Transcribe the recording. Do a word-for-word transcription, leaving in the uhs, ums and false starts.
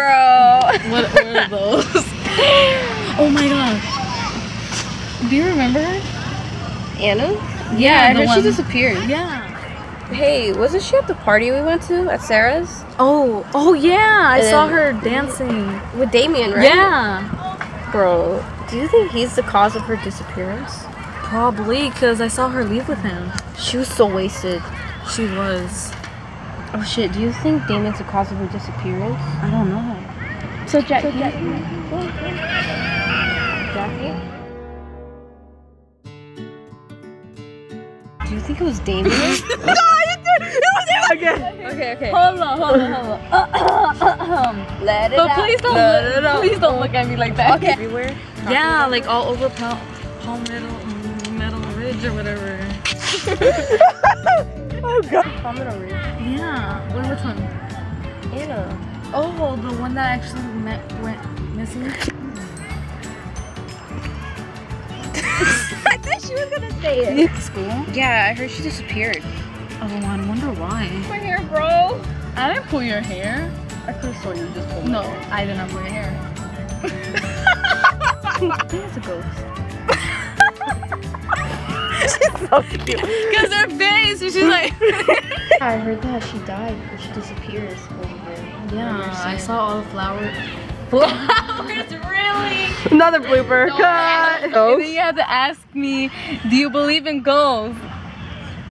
Bro. What, what are those? Oh my gosh. Do you remember her? Anna? Yeah, yeah I heard one. She disappeared. Yeah. Hey, wasn't she at the party we went to at Sarah's? Oh, oh yeah, I and saw her dancing. With Damien, right? Yeah. Bro, do you think he's the cause of her disappearance? Probably, because I saw her leave with him. She was so wasted. She was. Oh shit, do you think Damien's the cause of her disappearance? I don't know. So Jackie? So Jackie? Jackie? Do you think it was Damien? No, I didn't! It was him! Okay, okay, okay. Hold on, hold on, hold on. Uh, uh, let it but out. But please don't, let look, it out. Please don't look at me like that. Okay. Everywhere? Yeah, like all over Pal Palmetto Ridge or whatever. Oh god. Palmetto Ridge? Yeah. What, which one? Anna. Oh, the one that actually met, went missing? I thought she was gonna say it. At school? Yeah, I heard she disappeared. Oh, I wonder why. My hair, bro. I didn't pull your hair. I could have sworn you just pulled no, my hair. No, I did not pull your hair. I think it's a ghost. She's so cute. Because her face, she's like. I heard that she died, but she disappears over here. Yeah, I saw all the flowers. Flowers, really? Another blooper. Cut. And then you had to ask me, do you believe in ghosts?